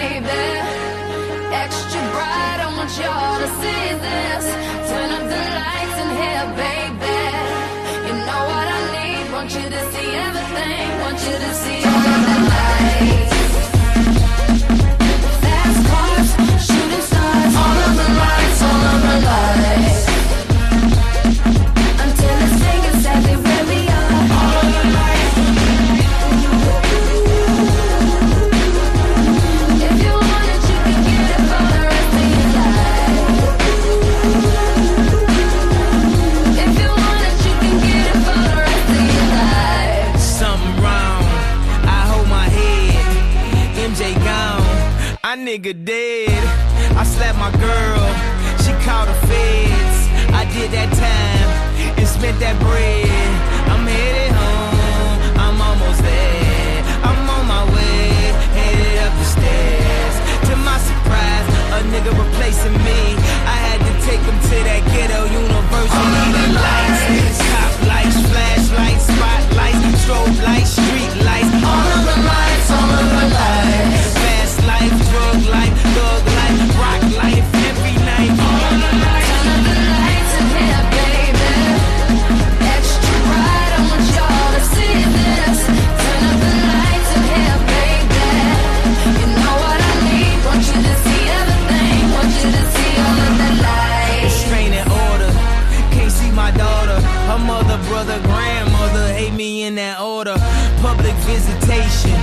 baby. Extra bright, I want y'all to see this. Turn up the lights in here, baby. You know what I need, want you to see everything. Want you to see all of the lights. Fast cars, shooting stars, all of the lights, all of the lights. Until it's fingers exactly where we are. All of the lights. My nigga dead, I slapped my girl, she called the feds. I did that time and spent that bread. I'm headed home, I'm almost there. I'm on my way, headed up the stairs. To my surprise, a nigga replacing me. I had to take him to that ghetto university. The lights, cop lights, flashlights, spotlights, strobe lights, street lights. All of the lights, all of the lights. Life, drug life, thug life, rock life, every night, all the lights. Turn up the lights in here, baby. Extra bright, I want y'all to see this. Turn up the lights in here, baby. You know what I need, want you to see everything. Want you to see all of the lights. Restraining order, can't see my daughter. Her mother, brother, grandmother, hate me in that order. Public visitation,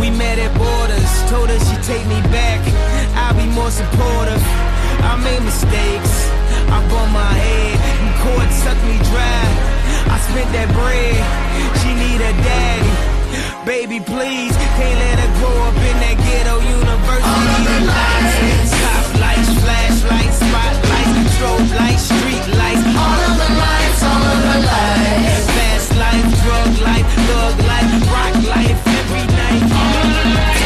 we met at borders. Told her she'd take me back, I'll be more supportive. I made mistakes, I bumped my head, and cord sucked me dry. I spent that bread, she need a daddy. Baby please, can't let her grow up in that ghetto university. All of the lights, top lights, flashlights, spotlights, strobe lights, street lights. All of the lights, all of the lights. Fast life, drug life, thug life, rock life, every night. All of the lights.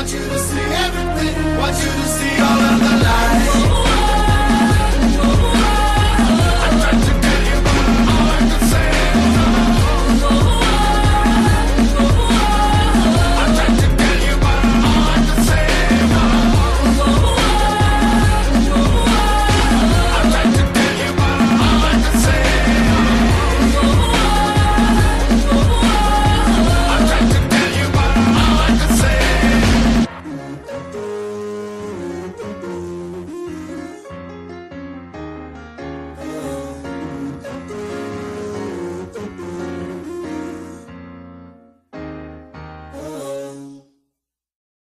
Want you to see everything, want you to see all of the lights.